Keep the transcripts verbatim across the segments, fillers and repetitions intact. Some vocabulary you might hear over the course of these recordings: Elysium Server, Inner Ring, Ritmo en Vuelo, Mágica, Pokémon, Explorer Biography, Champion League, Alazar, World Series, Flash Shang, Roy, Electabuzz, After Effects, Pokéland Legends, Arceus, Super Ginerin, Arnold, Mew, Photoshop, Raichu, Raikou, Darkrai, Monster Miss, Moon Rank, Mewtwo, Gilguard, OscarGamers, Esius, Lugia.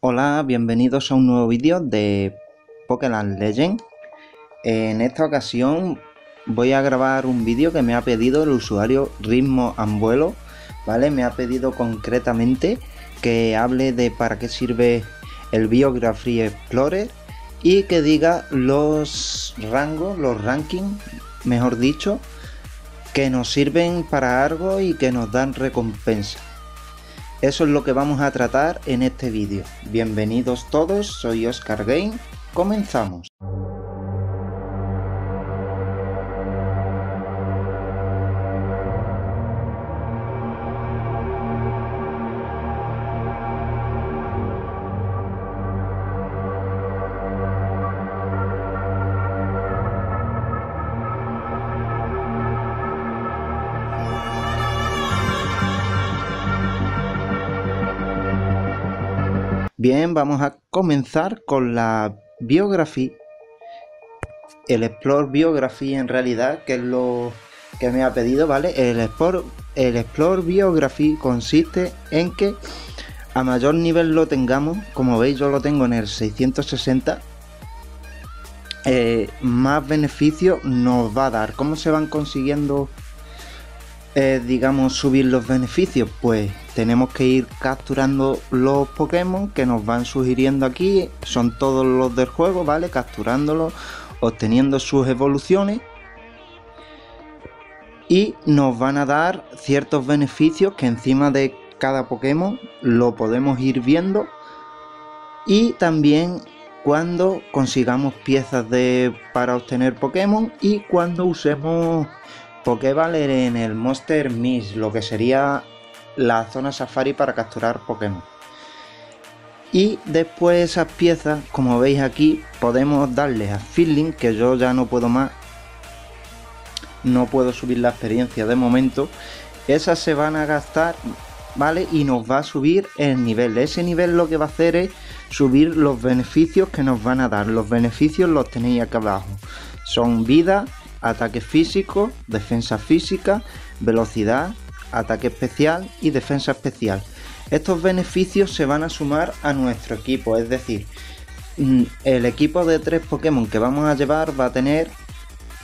Hola, bienvenidos a un nuevo vídeo de Pokéland Legends. En esta ocasión voy a grabar un vídeo que me ha pedido el usuario Ritmo en Vuelo, ¿vale? Me ha pedido concretamente que hable de para qué sirve el Biography Explorer y que diga los rangos, los rankings, mejor dicho, que nos sirven para algo y que nos dan recompensa. Eso es lo que vamos a tratar en este vídeo. Bienvenidos todos, soy OscarGamers, comenzamos. Bien, vamos a comenzar con la Biography, el Explorer Biography en realidad, que es lo que me ha pedido, ¿vale? El Explorer, el Explorer Biography consiste en que a mayor nivel lo tengamos, como veis yo lo tengo en el seiscientos sesenta, eh, más beneficio nos va a dar. ¿Cómo se van consiguiendo, eh, digamos, subir los beneficios? Pues tenemos que ir capturando los Pokémon que nos van sugiriendo aquí, son todos los del juego, ¿vale? Capturándolos, obteniendo sus evoluciones y nos van a dar ciertos beneficios que encima de cada Pokémon lo podemos ir viendo, y también cuando consigamos piezas de para obtener Pokémon y cuando usemos Poké Valer en el Monster Miss, lo que sería la zona safari para capturar Pokémon. Y después esas piezas, como veis aquí, podemos darles a Feedling, que yo ya no puedo más, no puedo subir la experiencia de momento. Esas se van a gastar, ¿vale? Y nos va a subir el nivel. Ese nivel lo que va a hacer es subir los beneficios que nos van a dar. Los beneficios los tenéis acá abajo, son vida, ataque físico, defensa física, velocidad, ataque especial y defensa especial. Estos beneficios se van a sumar a nuestro equipo, es decir, el equipo de tres Pokémon que vamos a llevar va a tener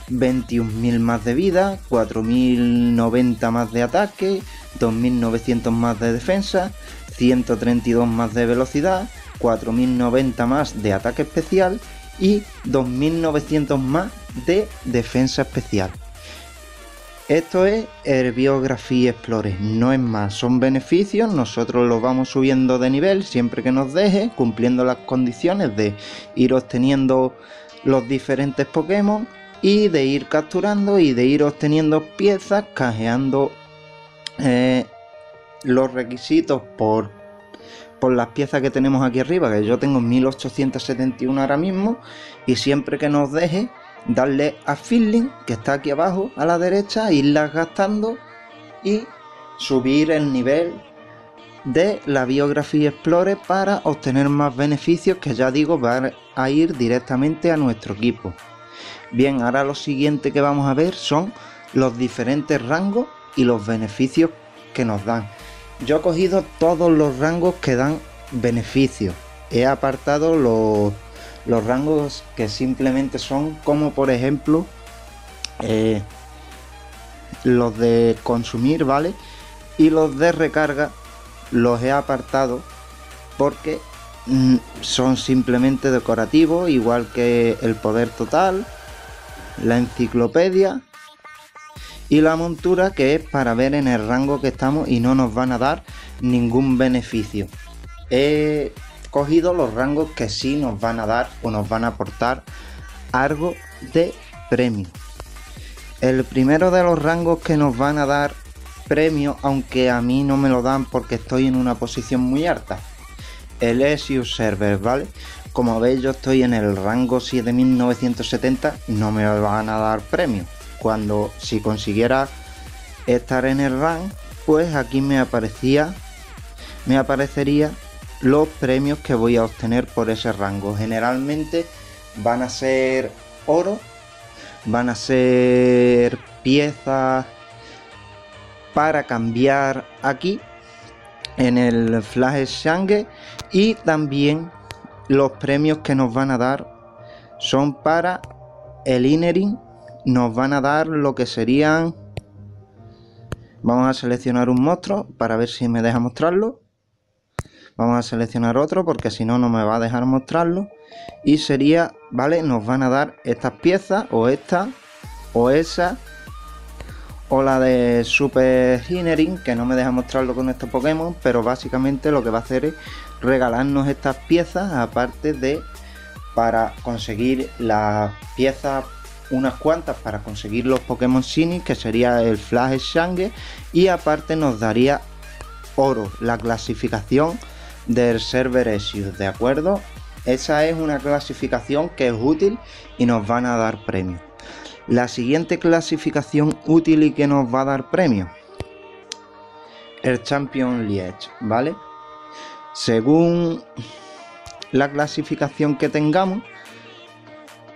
veintiún mil más de vida, cuatro mil noventa más de ataque, dos mil novecientos más de defensa, ciento treinta y dos más de velocidad, cuatro mil noventa más de ataque especial y dos mil novecientos más de defensa especial. Esto es el Biography Explorer, no es más, son beneficios, nosotros los vamos subiendo de nivel siempre que nos deje, cumpliendo las condiciones de ir obteniendo los diferentes Pokémon y de ir capturando y de ir obteniendo piezas, cajeando eh, los requisitos por, por las piezas que tenemos aquí arriba, que yo tengo mil ochocientos setenta y uno ahora mismo, y siempre que nos deje darle a Feedling, que está aquí abajo a la derecha, irlas gastando y subir el nivel de la Biography Explorer para obtener más beneficios que, ya digo, van a ir directamente a nuestro equipo. Bien, ahora lo siguiente que vamos a ver son los diferentes rangos y los beneficios que nos dan. Yo he cogido todos los rangos que dan beneficios, he apartado los los rangos que simplemente son, como por ejemplo eh, los de consumir, vale, y los de recarga los he apartado porque mm, son simplemente decorativos, igual que el poder total, la enciclopedia y la montura, que es para ver en el rango que estamos y no nos van a dar ningún beneficio. eh, Cogido los rangos que sí nos van a dar o nos van a aportar algo de premio. El primero de los rangos que nos van a dar premio, aunque a mí no me lo dan porque estoy en una posición muy alta, el Elysium Server, ¿vale? Como veis yo estoy en el rango siete mil novecientos setenta, no me van a dar premio. Cuando si consiguiera estar en el rank, pues aquí me aparecía, me aparecería los premios que voy a obtener por ese rango. Generalmente van a ser oro, van a ser piezas para cambiar aquí en el Flash Shang, y también los premios que nos van a dar son para el Inner Ring. Nos van a dar lo que serían, vamos a seleccionar un monstruo para ver si me deja mostrarlo, vamos a seleccionar otro porque si no no me va a dejar mostrarlo, y sería, vale, nos van a dar estas piezas, o esta, o esa, o la de Super Ginerin, que no me deja mostrarlo con estos Pokémon, pero básicamente lo que va a hacer es regalarnos estas piezas, aparte de para conseguir las piezas, unas cuantas para conseguir los Pokémon Shiny, que sería el Flash Shang, y aparte nos daría oro, la clasificación del server Esius, ¿de acuerdo? Esa es una clasificación que es útil y nos van a dar premios. La siguiente clasificación útil y que nos va a dar premio, el Champion League, ¿vale? Según la clasificación que tengamos,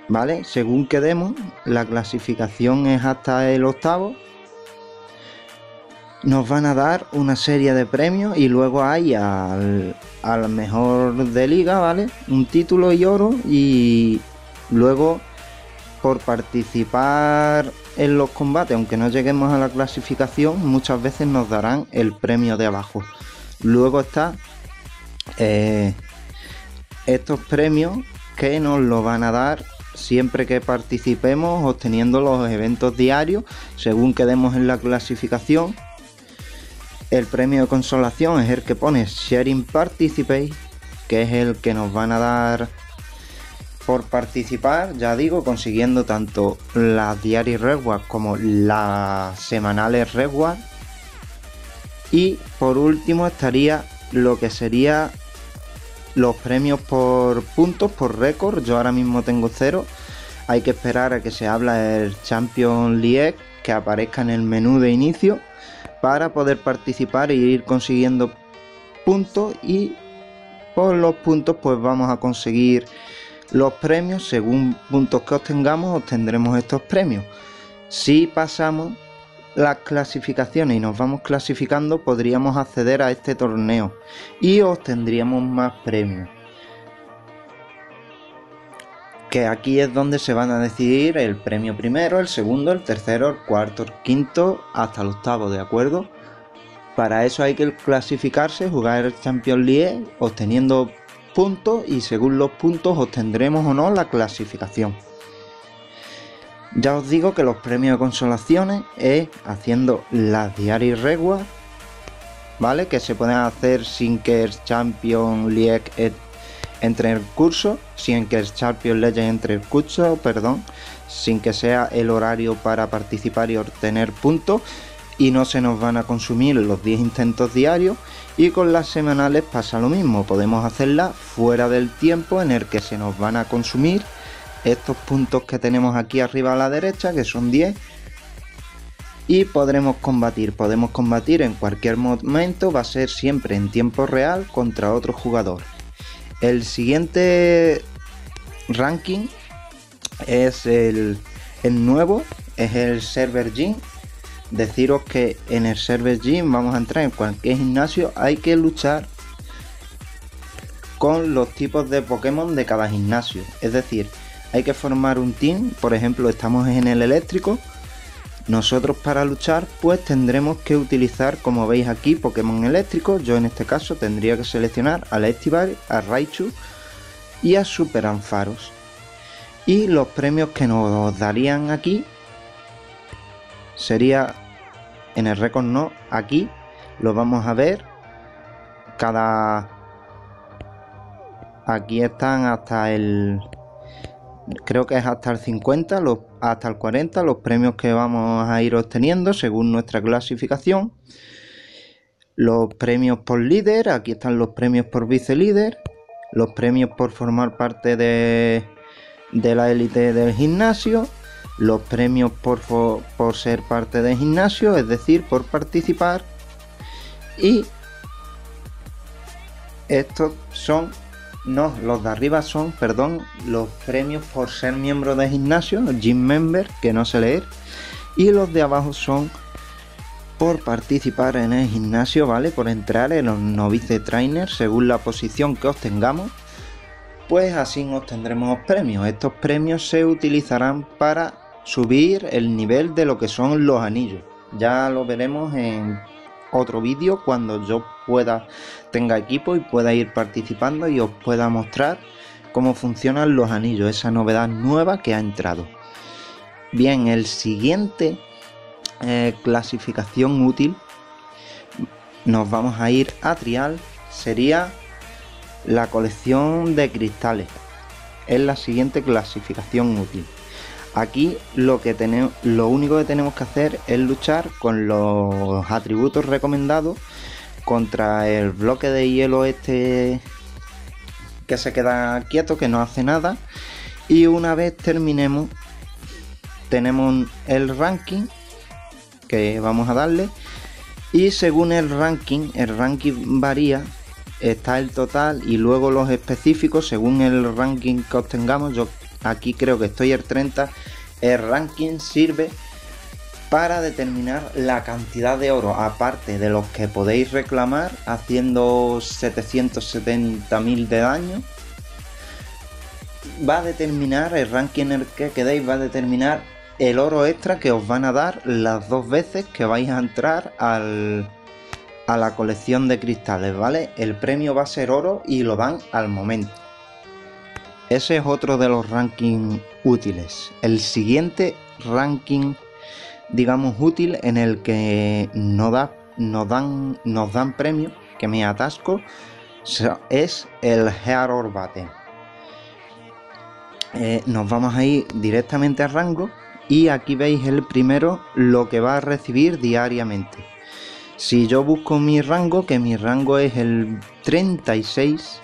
¿vale? Según quedemos, la clasificación es hasta el octavo. Nos van a dar una serie de premios y luego hay al, al mejor de liga, ¿vale? Un título y oro, y luego por participar en los combates, aunque no lleguemos a la clasificación, muchas veces nos darán el premio de abajo. Luego está eh, estos premios que nos lo van a dar siempre que participemos obteniendo los eventos diarios, según quedemos en la clasificación. El premio de consolación es el que pone Sharing Participate, que es el que nos van a dar por participar, ya digo, consiguiendo tanto las Diary Rewards como las semanales Rewards. Y por último estaría lo que sería los premios por puntos, por récord. Yo ahora mismo tengo cero, hay que esperar a que se habla el Champion League, que aparezca en el menú de inicio, para poder participar e ir consiguiendo puntos, y por los puntos pues vamos a conseguir los premios. Según puntos que obtengamos, obtendremos estos premios. Si pasamos las clasificaciones y nos vamos clasificando, podríamos acceder a este torneo y obtendríamos más premios, que aquí es donde se van a decidir el premio primero, el segundo, el tercero, el cuarto, el quinto, hasta el octavo, ¿de acuerdo? Para eso hay que clasificarse, jugar el Champions League obteniendo puntos, y según los puntos obtendremos o no la clasificación. Ya os digo que los premios de consolaciones es haciendo las Diary Rewards, ¿vale? Que se pueden hacer sin que el Champion League entre el curso, sin que el Champion Legends entre el curso, perdón, sin que sea el horario para participar y obtener puntos, y no se nos van a consumir los diez intentos diarios. Y con las semanales pasa lo mismo, podemos hacerlas fuera del tiempo en el que se nos van a consumir estos puntos que tenemos aquí arriba a la derecha, que son diez, y podremos combatir, podemos combatir en cualquier momento, va a ser siempre en tiempo real contra otro jugador. El siguiente ranking es el, el nuevo, es el server gym. Deciros que en el server gym vamos a entrar en cualquier gimnasio, hay que luchar con los tipos de Pokémon de cada gimnasio, es decir, hay que formar un team. Por ejemplo, estamos en el eléctrico. Nosotros para luchar pues tendremos que utilizar, como veis aquí, Pokémon eléctricos. Yo en este caso tendría que seleccionar a Electabuzz, a Raichu y a Super Anfaros. Y los premios que nos darían aquí sería, en el récord no, aquí lo vamos a ver. Cada... Aquí están hasta el... creo que es hasta el cincuenta, los, hasta el cuarenta, los premios que vamos a ir obteniendo según nuestra clasificación. Los premios por líder, aquí están los premios por vice líder, los premios por formar parte de, de la élite del gimnasio, los premios por, por ser parte del gimnasio, es decir, por participar. Y estos son... No, los de arriba son, perdón, los premios por ser miembro de gimnasio, gym member, que no sé leer. Y los de abajo son por participar en el gimnasio, ¿vale? Por entrar en los novice trainers, según la posición que obtengamos, pues así obtendremos premios. Estos premios se utilizarán para subir el nivel de lo que son los anillos. Ya lo veremos en otro vídeo cuando yo pueda, tenga equipo y pueda ir participando y os pueda mostrar cómo funcionan los anillos, esa novedad nueva que ha entrado. Bien, el siguiente eh, clasificación útil, nos vamos a ir a trial, sería la colección de cristales. Es la siguiente clasificación útil. Aquí lo que tenemos, lo único que tenemos que hacer es luchar con los atributos recomendados contra el bloque de hielo este que se queda quieto, que no hace nada, y una vez terminemos tenemos el ranking que vamos a darle, y según el ranking, el ranking varía, está el total y luego los específicos según el ranking que obtengamos. Yo aquí creo que estoy el treinta. El ranking sirve para determinar la cantidad de oro, aparte de los que podéis reclamar haciendo setecientos setenta mil de daño. Va a determinar el ranking en el que quedéis, va a determinar el oro extra que os van a dar las dos veces que vais a entrar al, a la colección de cristales, ¿vale? El premio va a ser oro y lo dan al momento. Ese es otro de los rankings útiles. El siguiente ranking, digamos, útil, en el que no da, no dan, nos dan premio, que me atasco, es el Hero Battle. Eh, nos vamos a ir directamente a rango y aquí veis el primero, lo que va a recibir diariamente. Si yo busco mi rango, que mi rango es el treinta y seis...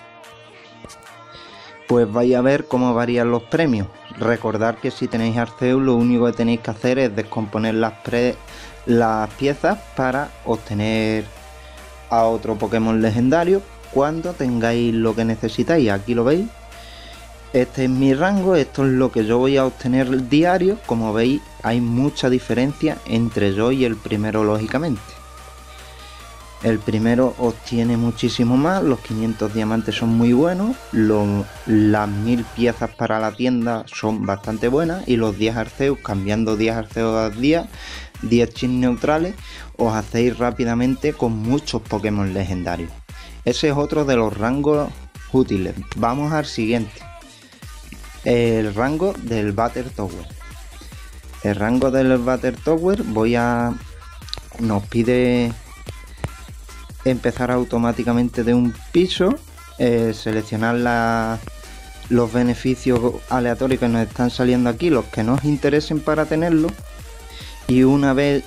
pues vais a ver cómo varían los premios. Recordad que si tenéis Arceus, lo único que tenéis que hacer es descomponer las, pre las piezas para obtener a otro Pokémon legendario cuando tengáis lo que necesitáis. Aquí lo veis. Este es mi rango, esto es lo que yo voy a obtener diario. Como veis, hay mucha diferencia entre yo y el primero, lógicamente. El primero obtiene muchísimo más, los quinientos diamantes son muy buenos, lo, las mil piezas para la tienda son bastante buenas, y los diez Arceus, cambiando diez Arceus al día, diez chips neutrales, os hacéis rápidamente con muchos Pokémon legendarios. Ese es otro de los rangos útiles. Vamos al siguiente, el rango del Batter Tower. El rango del Batter Tower voy a... nos pide... empezar automáticamente de un piso, eh, seleccionar la, los beneficios aleatorios que nos están saliendo aquí, los que nos interesen para tenerlo, y una vez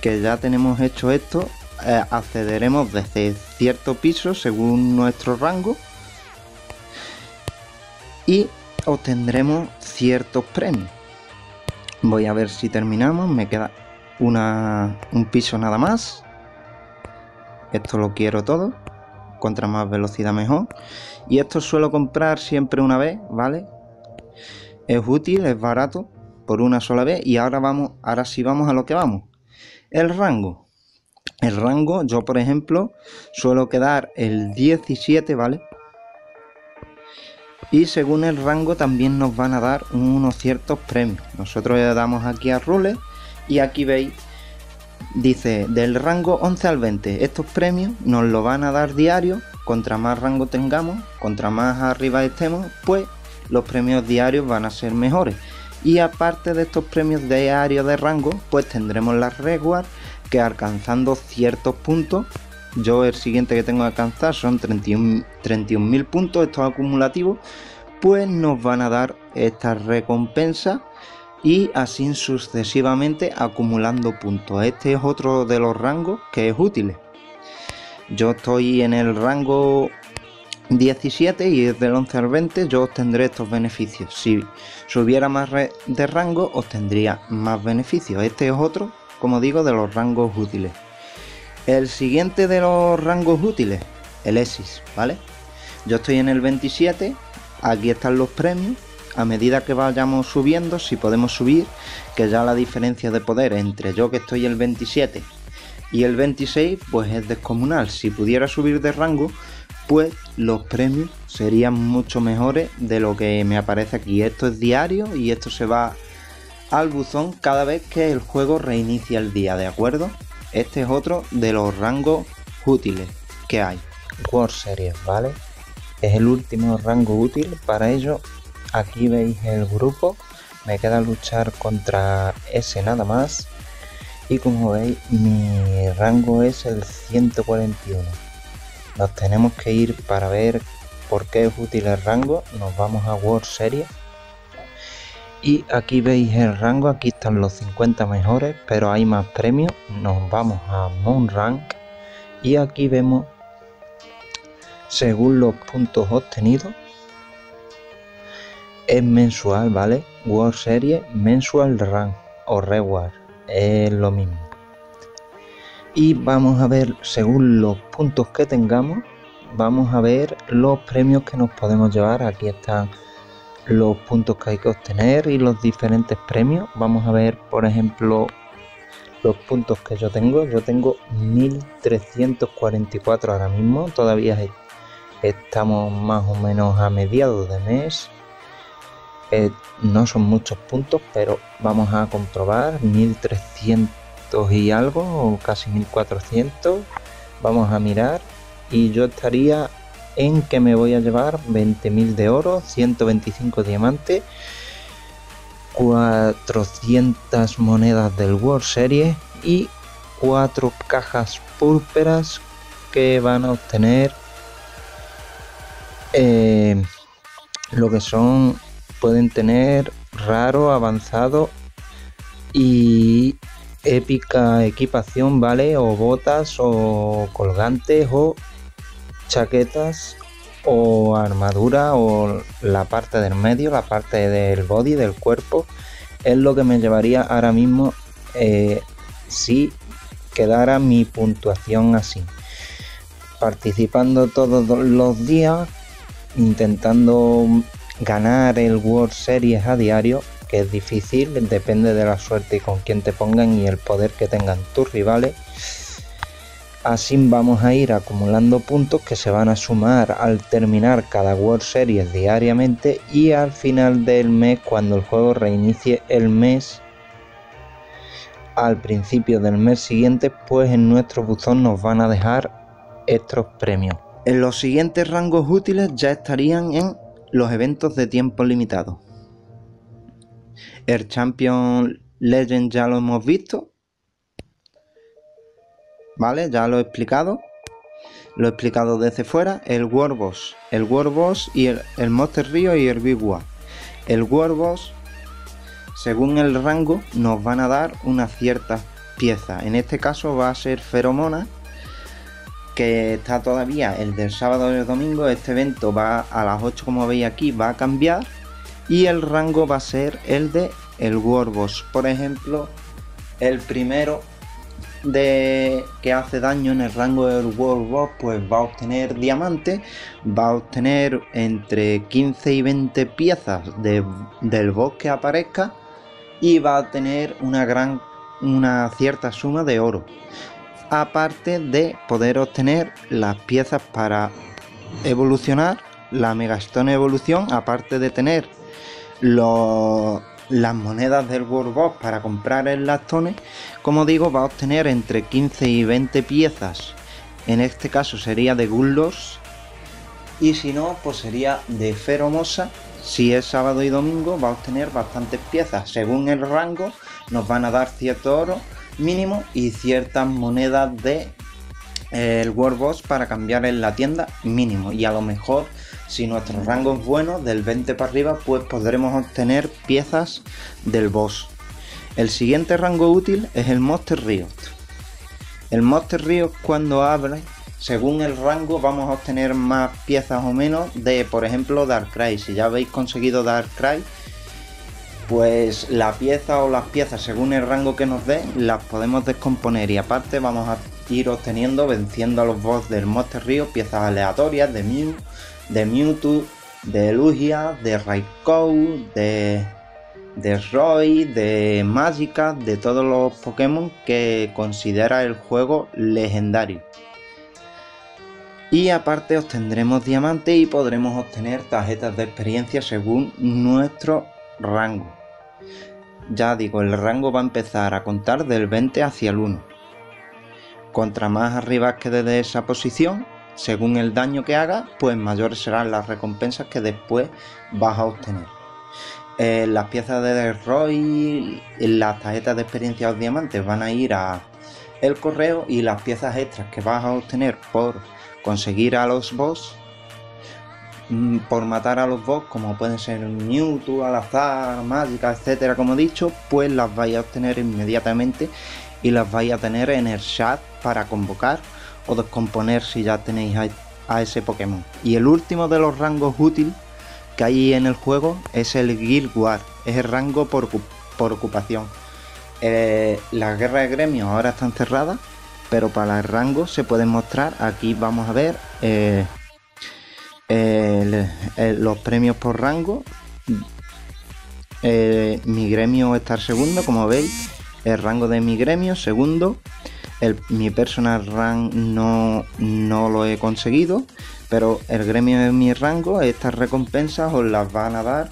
que ya tenemos hecho esto, eh, accederemos desde cierto piso según nuestro rango y obtendremos ciertos premios. Voy a ver si terminamos, me queda una, un piso nada más. Esto lo quiero todo, contra más velocidad mejor. Y esto suelo comprar siempre una vez, ¿vale? Es útil, es barato, por una sola vez. Y ahora vamos, ahora sí vamos a lo que vamos. El rango. El rango, yo por ejemplo, suelo quedar el diecisiete, ¿vale? Y según el rango también nos van a dar unos ciertos premios. Nosotros le damos aquí a Rule y aquí veis... dice, del rango once al veinte, estos premios nos lo van a dar diario, contra más rango tengamos, contra más arriba estemos, pues los premios diarios van a ser mejores. Y aparte de estos premios diarios de rango, pues tendremos las rewards, que alcanzando ciertos puntos, yo el siguiente que tengo que alcanzar son treinta y un mil puntos, estos acumulativos, pues nos van a dar estas recompensas. Y así sucesivamente acumulando puntos. Este es otro de los rangos que es útil. Yo estoy en el rango diecisiete y desde el once al veinte yo obtendré estos beneficios. Si subiera más de rango obtendría más beneficios. Este es otro, como digo, de los rangos útiles. El siguiente de los rangos útiles, el Esius, ¿vale? Yo estoy en el veintisiete, aquí están los premios. A medida que vayamos subiendo, si podemos subir, que ya la diferencia de poder entre yo que estoy el veintisiete y el veintiséis pues es descomunal. Si pudiera subir de rango, pues los premios serían mucho mejores de lo que me aparece aquí. Esto es diario y esto se va al buzón cada vez que el juego reinicia el día, ¿de acuerdo? Este es otro de los rangos útiles que hay. World Series, ¿vale? Es el último rango útil. Para ello, aquí veis el grupo. Me queda luchar contra ese nada más. Y como veis, mi rango es el ciento cuarenta y uno. Nos tenemos que ir para ver por qué es útil el rango. Nos vamos a World Series. Y aquí veis el rango. Aquí están los cincuenta mejores, pero hay más premios. Nos vamos a Moon Rank. Y aquí vemos, según los puntos obtenidos, es mensual, ¿vale? World Series, Mensual Rank o Reward. Es lo mismo. Y vamos a ver, según los puntos que tengamos, vamos a ver los premios que nos podemos llevar. Aquí están los puntos que hay que obtener y los diferentes premios. Vamos a ver, por ejemplo, los puntos que yo tengo. Yo tengo mil trescientos cuarenta y cuatro ahora mismo. Todavía estamos más o menos a mediados de mes. Eh, no son muchos puntos, pero vamos a comprobar. Mil trescientos y algo, o casi mil cuatrocientos. Vamos a mirar y yo estaría en que me voy a llevar veinte mil de oro, ciento veinticinco diamantes, cuatrocientas monedas del World Series y cuatro cajas púrpuras que van a obtener eh, lo que son, pueden tener raro, avanzado y épica equipación, ¿vale? O botas, o colgantes, o chaquetas, o armadura, o la parte del medio, la parte del body, del cuerpo. Es lo que me llevaría ahora mismo eh, si quedara mi puntuación así. Participando todos los días, intentando ganar el World Series a diario, que es difícil, depende de la suerte y con quién te pongan y el poder que tengan tus rivales. Así vamos a ir acumulando puntos que se van a sumar al terminar cada World Series diariamente, y al final del mes, cuando el juego reinicie el mes, al principio del mes siguiente, pues en nuestro buzón nos van a dejar estos premios. En los siguientes rangos útiles ya estarían en los eventos de tiempo limitado. El Champion Legends ya lo hemos visto, ¿vale? Ya lo he explicado. Lo he explicado desde fuera. El World Boss. El World Boss y el, el Monster Río y el Big One. El World Boss, según el rango, nos van a dar unas ciertas piezas. En este caso va a ser Feromona, que está todavía el del sábado y el domingo. Este evento va a las ocho, como veis aquí, va a cambiar, y el rango va a ser el de el World Boss. Por ejemplo, el primero de que hace daño en el rango del World Boss, pues va a obtener diamante, va a obtener entre quince y veinte piezas de, del boss que aparezca, y va a tener una gran, una cierta suma de oro, aparte de poder obtener las piezas para evolucionar la Megastone Evolución, aparte de tener los, las monedas del World Boss para comprar el Lactone. Como digo, va a obtener entre quince y veinte piezas. En este caso sería de Gullos, y si no, pues sería de Feromosa. Si es sábado y domingo, va a obtener bastantes piezas. Según el rango, nos van a dar cierto oro mínimo y ciertas monedas de eh, el World Boss para cambiar en la tienda mínimo, y a lo mejor, si nuestro rango es bueno, del veinte para arriba, pues podremos obtener piezas del boss. El siguiente rango útil es el Monster Riot. El Monster Riot, cuando abre, según el rango, vamos a obtener más piezas o menos de, por ejemplo, Darkrai. Si ya habéis conseguido Darkrai, pues la pieza o las piezas, según el rango que nos dé, las podemos descomponer, y aparte vamos a ir obteniendo, venciendo a los boss del Monster Río, piezas aleatorias de Mew, de Mewtwo, de Lugia, de Raikou, de de Roy, de Mágica, de todos los Pokémon que considera el juego legendario. Y aparte obtendremos diamantes y podremos obtener tarjetas de experiencia según nuestro rango. Ya digo, el rango va a empezar a contar del veinte hacia el uno. Contra más arriba quede desde esa posición, según el daño que haga, pues mayores serán las recompensas que después vas a obtener. Eh, las piezas de Roy, las tarjetas de experiencia o diamantes van a ir a el correo, y las piezas extras que vas a obtener por conseguir a los boss, por matar a los boss, como pueden ser Mewtwo, Alazar, Mágica, etcétera, como he dicho, pues las vais a obtener inmediatamente y las vais a tener en el chat para convocar o descomponer si ya tenéis a, a ese Pokémon. Y el último de los rangos útiles que hay en el juego es el Gilguard, es el rango por, por ocupación. Eh, las guerras de gremios ahora están cerradas, pero para el rango se pueden mostrar. Aquí vamos a ver eh, el, el, los premios por rango. Eh, mi gremio está el segundo, como veis, el rango de mi gremio segundo. El, mi personal rank no, no lo he conseguido, pero el gremio de mi rango, estas recompensas os las van a dar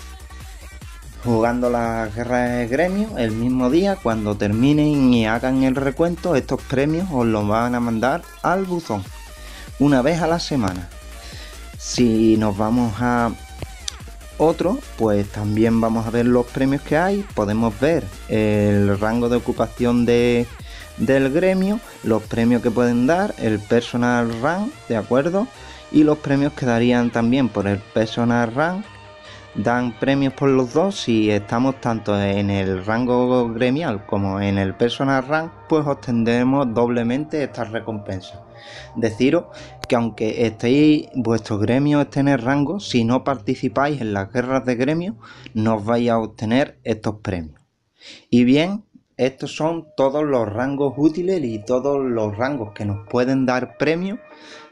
jugando las guerras de gremio el mismo día. Cuando terminen y hagan el recuento, estos premios os los van a mandar al buzón una vez a la semana. Si nos vamos a otro, pues también vamos a ver los premios que hay. Podemos ver el rango de ocupación de del gremio, los premios que pueden dar, el personal rank, de acuerdo, y los premios que darían también por el personal rank. Dan premios por los dos. Si estamos tanto en el rango gremial como en el personal rank, pues obtendremos doblemente estas recompensas. Deciros que aunque estéis, vuestro gremio esté en el rango, si no participáis en las guerras de gremio, no os vais a obtener estos premios. Y bien, estos son todos los rangos útiles y todos los rangos que nos pueden dar premios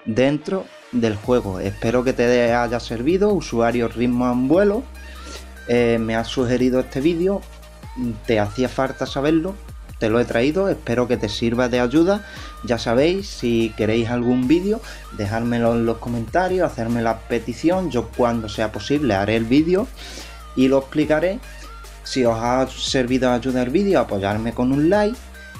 dentro del juego. Espero que te haya servido, usuario Ritmo en Vuelo. Eh, me has sugerido este vídeo, te hacía falta saberlo, te lo he traído, espero que te sirva de ayuda. Ya sabéis, si queréis algún vídeo, dejármelo en los comentarios, hacerme la petición, yo cuando sea posible haré el vídeo y lo explicaré. Si os ha servido de ayuda el vídeo, apoyarme con un like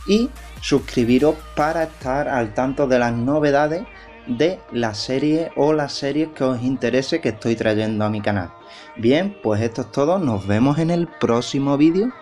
y suscribiros para estar al tanto de las novedades de la serie o las series que os interese que estoy trayendo a mi canal. Bien, pues esto es todo, nos vemos en el próximo vídeo.